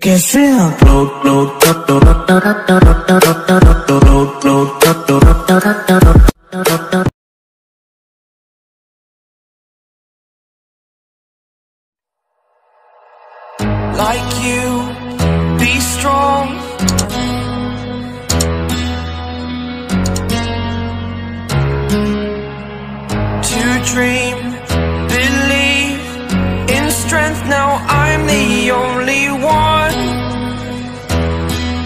Que sea like you, be strong. To dream, believe in strength. Now I'm the only one,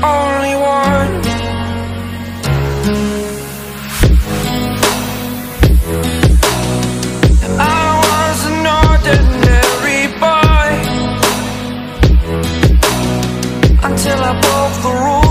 only one. I was an ordinary boy until I broke the rules.